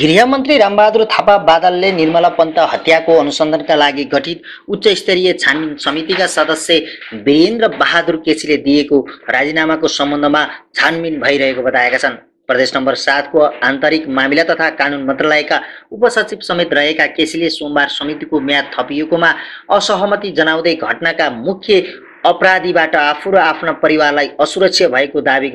गृहमन्त्री राम बहादुर थापा बादलले निर्मल पन्त हत्याको अनुसन्धानका लागि गठित उच्च स्तरीय छानबिन समितिका सदस्य बेरेन्द्र बहादुर केसीले दिएको राजीनामाको सम्बन्धमा छानबिन भइरहेको बताएका छन्। प्रदेश नम्बर 7 को आन्तरिक मामिला तथा कानून मन्त्रालयका उपसचिव समेत रहेका केसीले सोमबार समितिको म्याद थपिएकोमा असहमति जनाउँदै घटनाका मुख्य अपराधीबाट आफू र आफ्ना परिवारलाई असुरक्षा भएको दाबी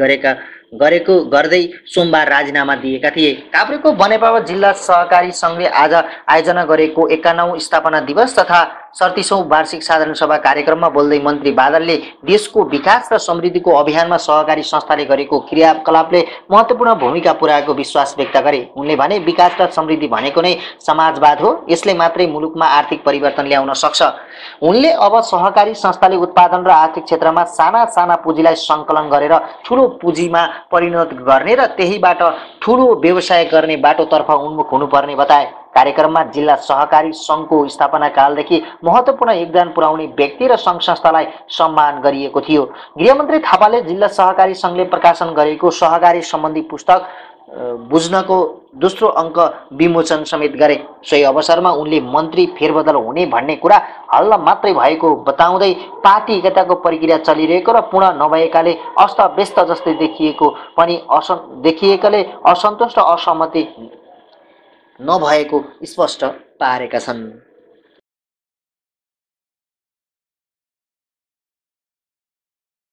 गर्दै सोमबार राजीनामा दिएका थिए। कापरेको बनेपाव जिल्ला सहकारी संघले आज आयोजना गरेको 91औं स्थापना दिवस तथा 37औं वार्षिक साधारण सभा कार्यक्रममा बोल्दै मन्त्री बादलले देशको विकास र समृद्धिको अभियानमा सहकारी संस्थाले गरेको क्रियाकलापले महत्त्वपूर्ण भूमिका पुर्याएको विश्वास व्यक्त गरे। उनले भने, विकास र समृद्धि भनेको नै समाजवाद हो, यसले मात्रै मुलुकमा आर्थिक परिवर्तन ल्याउन सक्छ। उनले अब सहकारी संस्थाले उत्पादन र आर्थिक क्षेत्रमा साना साना पुँजीलाई संकलन गरेर ठूलो पुँजीमा परिणत गर्ने र त्यहीबाट ठूलो व्यवसाय गर्ने बाटोतर्फ उन्मुख हुनुपर्ने बताए। कार्यक्रममा जिल्ला सहकारी संघको स्थापना कालदेखि महत्त्वपूर्ण योगदान पुर्याउने व्यक्ति र संघ संस्थालाई सम्मान गरिएको थियो। गृहमन्त्री थापाले जिल्ला सहकारी संघले प्रकाशन गरेको सहकारी सम्बन्धी पुस्तक बुझ्नको दोस्रो अङ्क विमोचन समेत गरे। सोही अवसरमा उनले मन्त्री फेरबदल हुने भन्ने कुरा हल्ला मात्रै भएको बताउँदै पार्टी एकताको प्रक्रिया चलिरहेको र पूर्ण नभएकाले अस्तव्यस्त जस्तै देखिएकोले असन्तोष र असहमति नभएको स्पष्ट पारेका छन्।